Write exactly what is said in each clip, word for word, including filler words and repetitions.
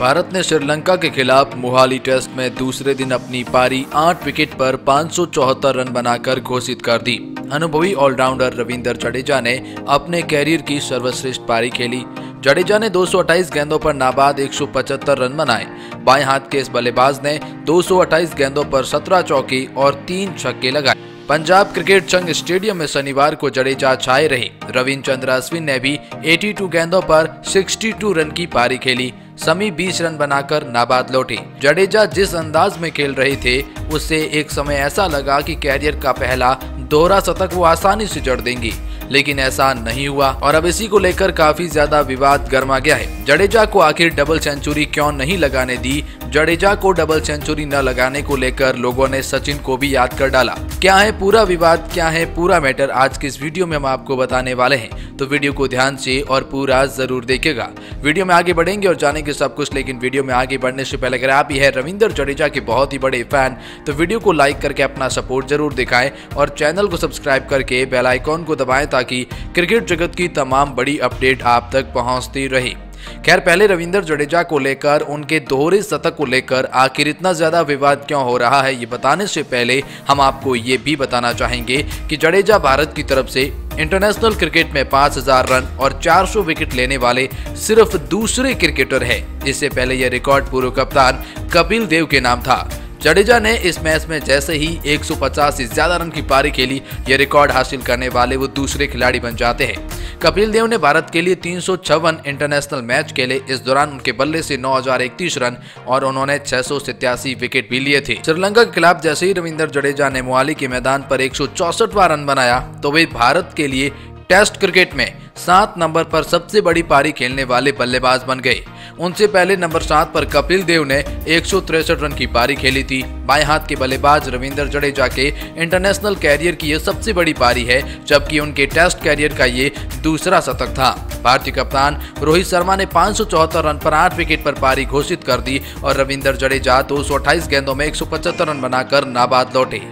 भारत ने श्रीलंका के खिलाफ मोहाली टेस्ट में दूसरे दिन अपनी पारी आठ विकेट पर पाँच सौ चौहत्तर रन बनाकर घोषित कर दी। अनुभवी ऑलराउंडर रविंद्र जडेजा ने अपने कैरियर की सर्वश्रेष्ठ पारी खेली। जडेजा ने दो सौ अट्ठाईस गेंदों पर नाबाद एक सौ पचहत्तर रन बनाए। बाएं हाथ के इस बल्लेबाज ने दो सौ अट्ठाईस गेंदों पर सत्रह चौकी और तीन छक्के लगाए। पंजाब क्रिकेट संघ स्टेडियम में शनिवार को जडेजा छाए रहे। रविंद्र अश्विन ने भी बयासी गेंदों पर बासठ रन की पारी खेली। समी बीस रन बनाकर नाबाद लौटे। जडेजा जिस अंदाज में खेल रहे थे उससे एक समय ऐसा लगा कि कैरियर का पहला दोहरा शतक वो आसानी से जड़ देंगी, लेकिन ऐसा नहीं हुआ और अब इसी को लेकर काफी ज्यादा विवाद गर्मा गया है। जडेजा को आखिर डबल सेंचुरी क्यों नहीं लगाने दी? जडेजा को डबल सेंचुरी न लगाने को लेकर लोगों ने सचिन को भी याद कर डाला। क्या है पूरा विवाद, क्या है पूरा मैटर, आज के इस वीडियो में हम आपको बताने वाले हैं, तो वीडियो को ध्यान से और पूरा जरूर देखिएगा। वीडियो में आगे बढ़ेंगे और जानेंगे सब कुछ, लेकिन वीडियो में आगे बढ़ने से पहले अगर आप ही है रविंद्र जडेजा के बहुत ही बड़े फैन तो वीडियो को लाइक करके अपना सपोर्ट जरूर दिखाएं और चैनल को सब्सक्राइब करके बेल आइकॉन को दबाएं ताकि क्रिकेट जगत की तमाम बड़ी अपडेट आप तक पहुंचती रहे। खैर, पहले रविंद्र जडेजा को लेकर, उनके दोहरे शतक को लेकर आखिर इतना ज्यादा विवाद क्यों हो रहा है, ये बताने से पहले हम आपको ये भी बताना चाहेंगे कि जडेजा भारत की तरफ से इंटरनेशनल क्रिकेट में पाँच हज़ार रन और चार सौ विकेट लेने वाले सिर्फ दूसरे क्रिकेटर है। इससे पहले यह रिकॉर्ड पूर्व कप्तान कपिल देव के नाम था। जडेजा ने इस मैच में जैसे ही एक सौ पचास से ज्यादा रन की पारी खेली, यह रिकॉर्ड हासिल करने वाले वो दूसरे खिलाड़ी बन जाते हैं। कपिल देव ने भारत के लिए तीन सौ छप्पन इंटरनेशनल मैच खेले। इस दौरान उनके बल्ले से नौ हज़ार इकतीस रन और उन्होंने छह सौ सत्तासी विकेट भी लिए थे। श्रीलंका के खिलाफ जैसे ही रविंद्र जडेजा ने मोहाली के मैदान पर एक सौ चौसठवां रन बनाया तो वे भारत के लिए टेस्ट क्रिकेट में सात नंबर पर सबसे बड़ी पारी खेलने वाले बल्लेबाज बन गए। उनसे पहले नंबर सात पर कपिल देव ने एक सौ तिरसठ रन की पारी खेली थी। बाएं हाथ के बल्लेबाज रविंद्र जडेजा के इंटरनेशनल कैरियर की यह सबसे बड़ी पारी है, जबकि उनके टेस्ट कैरियर का ये दूसरा शतक था। भारतीय कप्तान रोहित शर्मा ने पाँच सौ चौहत्तर रन पर आठ विकेट पर पारी घोषित कर दी और रविंद्र जडेजा दो सौ अट्ठाईस गेंदों में एक सौ पचहत्तर रन बनाकर नाबाद लौटे।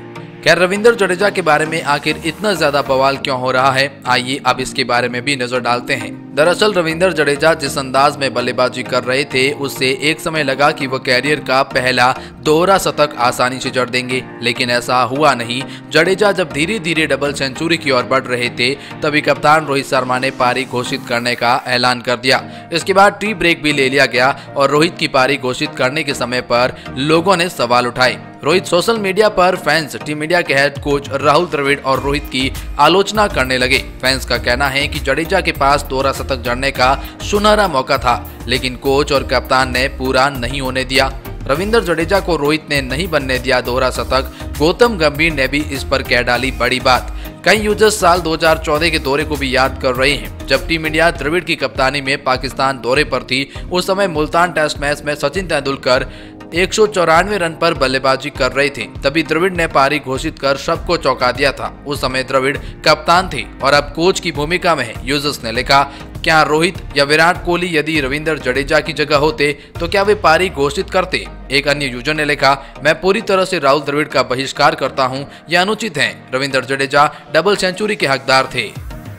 खैर, रविंद्र जडेजा के बारे में आखिर इतना ज्यादा बवाल क्यों हो रहा है, आइए अब इसके बारे में भी नजर डालते हैं। दरअसल रविंद्र जडेजा जिस अंदाज में बल्लेबाजी कर रहे थे उससे एक समय लगा कि वह कैरियर का पहला दोहरा शतक आसानी से जड़ देंगे, लेकिन ऐसा हुआ नहीं। जडेजा जब धीरे धीरे डबल सेंचुरी की ओर बढ़ रहे थे तभी कप्तान रोहित शर्मा ने पारी घोषित करने का ऐलान कर दिया। इसके बाद टी ब्रेक भी ले लिया गया और रोहित की पारी घोषित करने के समय पर लोगों ने सवाल उठाए। रोहित सोशल मीडिया पर फैंस, टीम इंडिया के हेड कोच राहुल द्रविड़ और रोहित की आलोचना करने लगे। फैंस का कहना है कि जडेजा के पास दोहरा शतक जड़ने का सुनहरा मौका था, लेकिन कोच और कप्तान ने पूरा नहीं होने दिया। रविंद्र जडेजा को रोहित ने नहीं बनने दिया दोहरा शतक। गौतम गंभीर ने भी इस पर कह डाली बड़ी बात। कई यूजर्स साल दो हज़ार चौदह के दौरे को भी याद कर रहे हैं, जब टीम इंडिया द्रविड़ की कप्तानी में पाकिस्तान दौरे पर थी। उस समय मुल्तान टेस्ट मैच में सचिन तेंदुलकर एक सौ चौरानवे रन पर बल्लेबाजी कर रहे थे, तभी द्रविड़ ने पारी घोषित कर सबको चौंका दिया था। उस समय द्रविड़ कप्तान थे और अब कोच की भूमिका में है। यूजर्स ने लिखा, क्या रोहित या विराट कोहली यदि रविंद्र जडेजा की जगह होते तो क्या वे पारी घोषित करते? एक अन्य यूजर ने लिखा, मैं पूरी तरह से राहुल द्रविड़ का बहिष्कार करता हूं, यह अनुचित है। रविंद्र जडेजा डबल सेंचुरी के हकदार थे।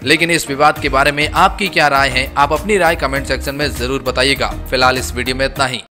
लेकिन इस विवाद के बारे में आपकी क्या राय है? आप अपनी राय कमेंट सेक्शन में जरूर बताइएगा। फिलहाल इस वीडियो में इतना ही।